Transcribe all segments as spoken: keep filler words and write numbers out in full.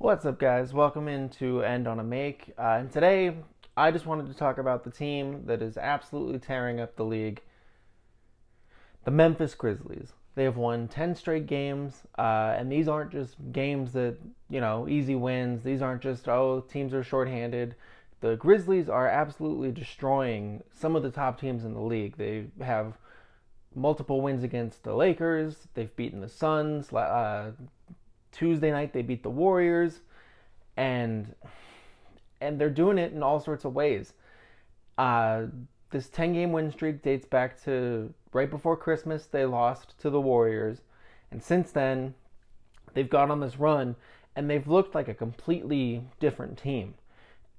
What's up, guys? Welcome into End on a Make. Uh, and today, I just wanted to talk about the team that is absolutely tearing up the league. The Memphis Grizzlies. They have won ten straight games, uh, and these aren't just games that, you know, easy wins. These aren't just, oh, teams are shorthanded. The Grizzlies are absolutely destroying some of the top teams in the league. They have multiple wins against the Lakers. They've beaten the Suns. Uh, Tuesday night they beat the Warriors, and and they're doing it in all sorts of ways. Uh, this ten-game win streak dates back to right before Christmas. They lost to the Warriors, and since then they've gone on this run, and they've looked like a completely different team.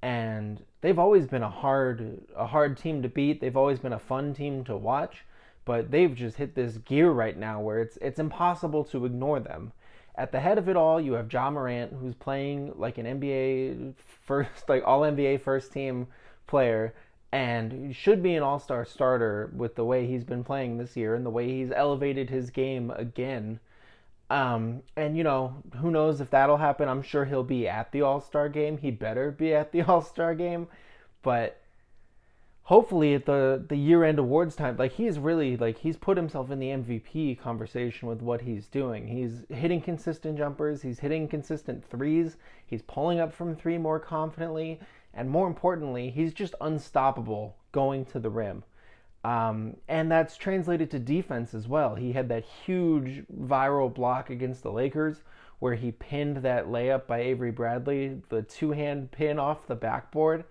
And they've always been a hard a hard team to beat. They've always been a fun team to watch, but they've just hit this gear right now where it's it's impossible to ignore them. At the head of it all, you have Ja Morant, who's playing like an N B A first, like all N B A first team player, and should be an all-star starter with the way he's been playing this year and the way he's elevated his game again. Um, and, you know, who knows if that'll happen. I'm sure he'll be at the all-star game. He better be at the all-star game. But hopefully at the, the year-end awards time, like, he's really, like, he's put himself in the M V P conversation with what he's doing. He's hitting consistent jumpers. He's hitting consistent threes. He's pulling up from three more confidently. And more importantly, he's just unstoppable going to the rim. Um, and that's translated to defense as well. He had that huge viral block against the Lakers where he pinned that layup by Avery Bradley, the two-hand pin off the backboard,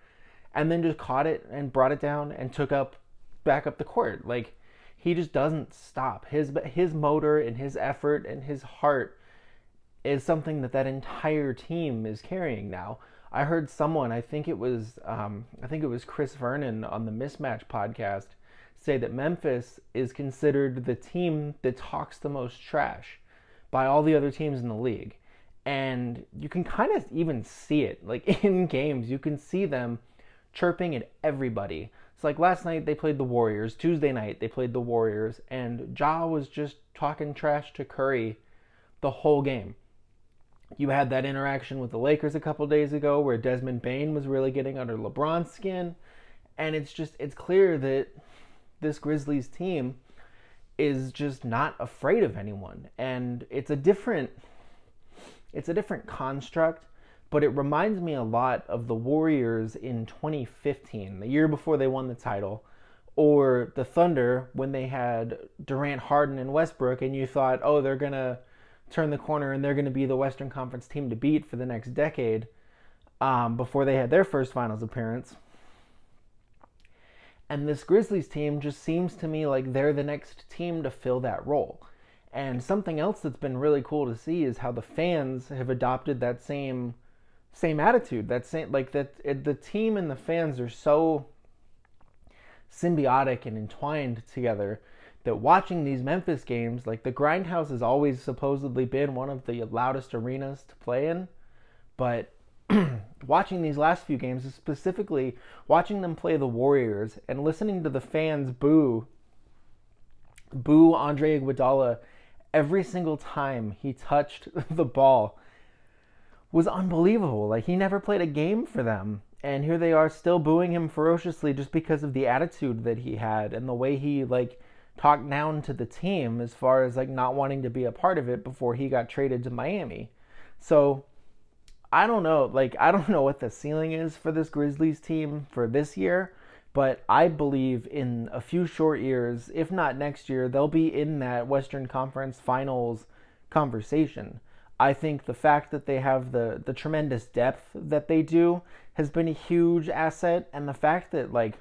and then just caught it and brought it down and took up back up the court. Like, he just doesn't stop. His his motor and his effort and his heart is something that that entire team is carrying now. I heard someone, I think it was um, I think it was Chris Vernon on the Mismatch podcast, say that Memphis is considered the team that talks the most trash by all the other teams in the league. And you can kind of even see it. Like, in games, you can see them chirping at everybody. It's like last night they played the Warriors. Tuesday night they played the Warriors. And Ja was just talking trash to Curry the whole game. You had that interaction with the Lakers a couple days ago where Desmond Bane was really getting under LeBron's skin. And it's just, it's clear that this Grizzlies team is just not afraid of anyone. And it's a different, it's a different construct, but it reminds me a lot of the Warriors in twenty fifteen, the year before they won the title, or the Thunder when they had Durant, Harden, and Westbrook, and you thought, oh, they're going to turn the corner and they're going to be the Western Conference team to beat for the next decade, um, before they had their first finals appearance. And this Grizzlies team just seems to me like they're the next team to fill that role. And something else that's been really cool to see is how the fans have adopted that same same attitude. That same, like, that it, the team and the fans are so symbiotic and entwined together that watching these Memphis games, like, the Grindhouse has always supposedly been one of the loudest arenas to play in, but watching these last few games, specifically watching them play the Warriors and listening to the fans boo, boo Andre Iguodala every single time he touched the ball was unbelievable. Like, he never played a game for them. And here they are still booing him ferociously just because of the attitude that he had and the way he, like, talked down to the team as far as, like, not wanting to be a part of it before he got traded to Miami. So, I don't know, like, I don't know what the ceiling is for this Grizzlies team for this year, but I believe in a few short years, if not next year, they'll be in that Western Conference Finals conversation. I think the fact that they have the, the tremendous depth that they do has been a huge asset, and the fact that, like,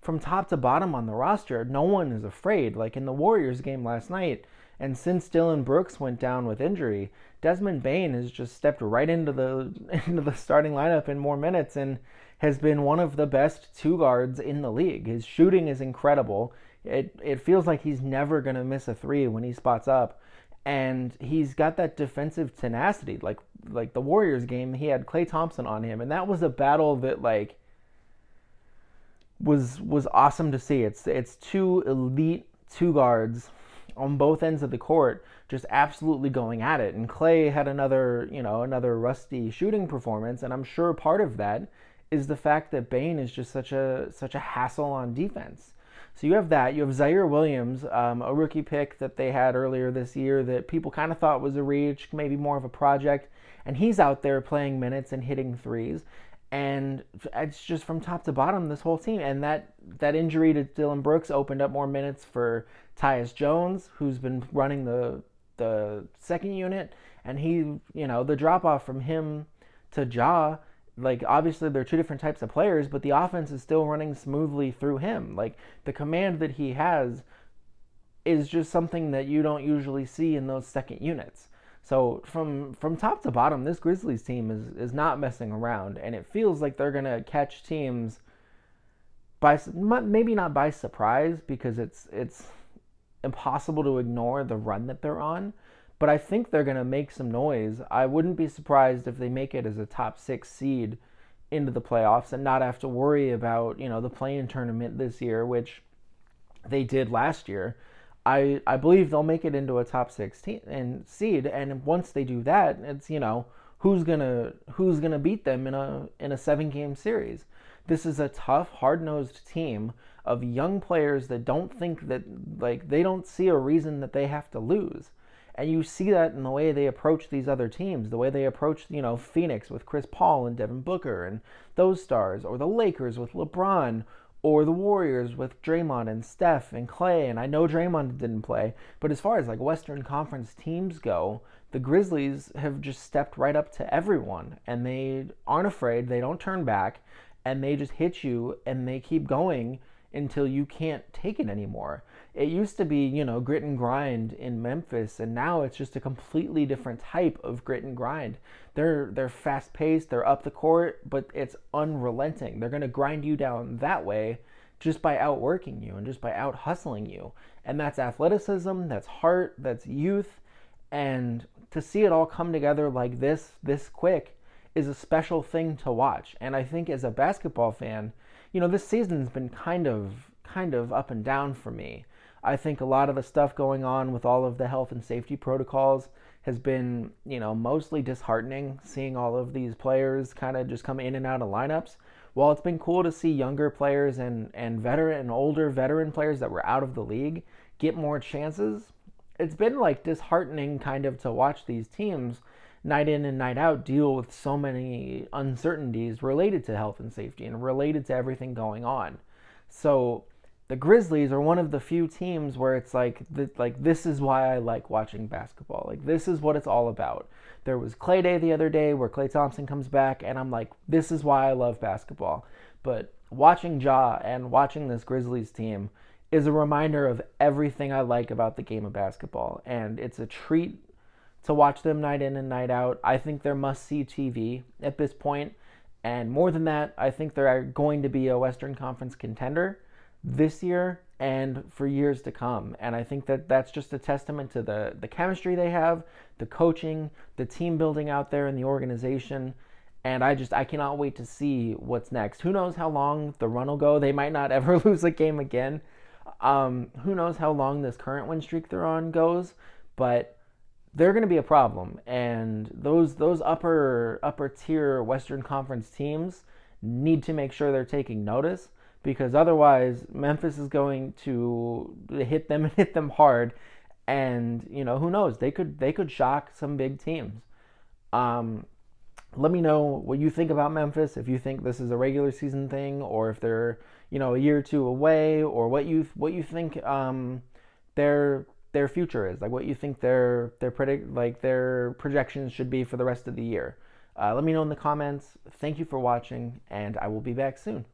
from top to bottom on the roster, no one is afraid. Like, in the Warriors game last night, and since Dillon Brooks went down with injury, Desmond Bane has just stepped right into the into the starting lineup in more minutes and has been one of the best two guards in the league. His shooting is incredible. It it feels like he's never going to miss a three when he spots up. And he's got that defensive tenacity. Like like the Warriors game, he had Klay Thompson on him, and that was a battle that, like, was was awesome to see. It's it's two elite two guards on both ends of the court just absolutely going at it. And Klay had another, you know, another rusty shooting performance, and I'm sure part of that is the fact that Bane is just such a such a hassle on defense. So you have that. You have Ziaire Williams, um, a rookie pick that they had earlier this year that people kind of thought was a reach, maybe more of a project, and he's out there playing minutes and hitting threes. And it's just from top to bottom, this whole team. And that, that injury to Dillon Brooks opened up more minutes for Tyus Jones, who's been running the the second unit. And he, you know, the drop-off from him to Ja, like, obviously they're two different types of players, but the offense is still running smoothly through him. Like, the command that he has is just something that you don't usually see in those second units. So from from top to bottom, this Grizzlies team is, is not messing around, and it feels like they're going to catch teams by, maybe not by surprise, because it's it's impossible to ignore the run that they're on, but I think they're going to make some noise. I wouldn't be surprised if they make it as a top six seed into the playoffs and not have to worry about, you know, the play-in tournament this year, which they did last year. I, I believe they'll make it into a top six team and seed, and once they do that, it's, you know, who's gonna who's gonna beat them in a in a seven game series. This is a tough, hard nosed team of young players that don't think that, like, they don't see a reason that they have to lose, and you see that in the way they approach these other teams, the way they approach, you know, Phoenix with Chris Paul and Devin Booker and those stars, or the Lakers with LeBron, or the Warriors with Draymond and Steph and Klay. And I know Draymond didn't play, but as far as, like, Western Conference teams go, the Grizzlies have just stepped right up to everyone, and they aren't afraid, they don't turn back, and they just hit you, and they keep going until you can't take it anymore. It used to be, you know, grit and grind in Memphis, and now it's just a completely different type of grit and grind. They're they're fast-paced, they're up the court, but it's unrelenting. They're going to grind you down that way just by outworking you and just by out-hustling you. And that's athleticism, that's heart, that's youth, and to see it all come together like this, this quick, is a special thing to watch. And I think as a basketball fan, you know, this season's been kind of kind of up and down for me. I think a lot of the stuff going on with all of the health and safety protocols has been, you know, mostly disheartening, seeing all of these players kind of just come in and out of lineups. While it's been cool to see younger players and, and veteran and older veteran players that were out of the league get more chances, it's been, like, disheartening kind of to watch these teams night in and night out deal with so many uncertainties related to health and safety and related to everything going on. So the Grizzlies are one of the few teams where it's like, th- like this is why I like watching basketball. Like, this is what it's all about. There was Klay Day the other day where Klay Thompson comes back, and I'm like, this is why I love basketball. But watching Ja and watching this Grizzlies team is a reminder of everything I like about the game of basketball, and it's a treat to watch them night in and night out. I think they're must-see T V at this point, and more than that, I think they're going to be a Western Conference contender this year and for years to come. And I think that that's just a testament to the, the chemistry they have, the coaching, the team building out there in the organization, and I just, I cannot wait to see what's next. Who knows how long the run will go. They might not ever lose a game again. Um, who knows how long this current win streak they're on goes, but they're going to be a problem, and those those upper upper tier Western Conference teams need to make sure they're taking notice, because otherwise Memphis is going to hit them and hit them hard, and, you know, who knows, they could they could shock some big teams. Um, let me know what you think about Memphis, if you think this is a regular season thing, or if they're, you know, a year or two away, or what you what you think um, they're. their future is, like, what you think their their predict like their projections should be for the rest of the year. Uh, let me know in the comments. Thank you for watching, and I will be back soon.